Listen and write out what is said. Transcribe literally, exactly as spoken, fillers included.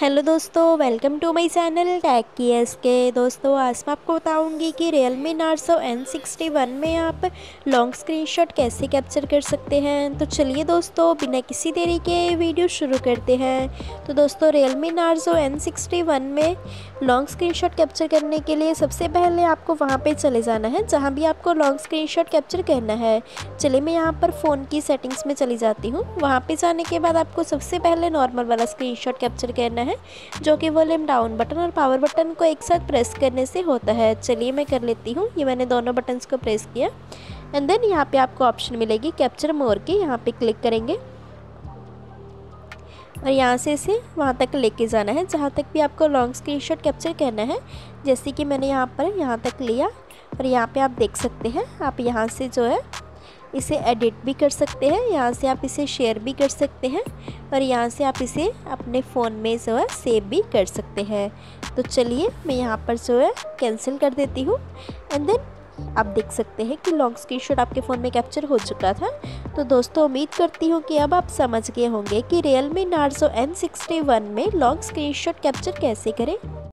Hello दोस्तों, welcome to my channel techy S K. दोस्तों आज मैं आपको बताऊंगी कि Realme Narzo N sixty one में आप लॉन्ग स्क्रीनशॉट कैसे कैप्चर कर सकते हैं। तो चलिए दोस्तों बिना किसी देरी के वीडियो शुरू करते हैं। तो दोस्तों Realme Narzo N sixty one में लॉन्ग स्क्रीनशॉट कैप्चर करने के लिए सबसे पहले आपको वहाँ पे चले जाना है जहाँ भी आपको लॉन्ग स्क्रीनशॉट कैप्चर करना है। चलिए मैं यहाँ पर फ़ोन की सेटिंग्स में चली जाती हूँ। वहाँ पर जाने के बाद आपको सबसे पहले नॉर्मल वाला स्क्रीनशॉट कैप्चर करना है जो कि वॉल्यूम डाउन बटन और पावर बटन को एक साथ प्रेस करने से होता है। चलिए मैं कर लेती हूँ। ये मैंने दोनों बटन्स को प्रेस किया एंड देन यहाँ पे आपको ऑप्शन मिलेगी कैप्चर मोर के, यहाँ पे क्लिक करेंगे और यहाँ से इसे वहाँ तक लेके जाना है जहाँ तक भी आपको लॉन्ग स्क्रीनशॉट कैप्चर करना है। जैसे कि मैंने यहाँ पर यहाँ तक लिया और यहाँ पर आप देख सकते हैं। आप यहाँ से जो है इसे एडिट भी कर सकते हैं, यहाँ से आप इसे शेयर भी कर सकते हैं और यहाँ से आप इसे अपने फ़ोन में जो है सेव भी कर सकते हैं। तो चलिए मैं यहाँ पर जो है कैंसिल कर देती हूँ एंड देन आप देख सकते हैं कि लॉन्ग स्क्रीनशॉट आपके फ़ोन में कैप्चर हो चुका था। तो दोस्तों उम्मीद करती हूँ कि अब आप समझ गए होंगे कि Realme Narzo N sixty one में लॉन्ग स्क्रीनशॉट कैप्चर कैसे करें।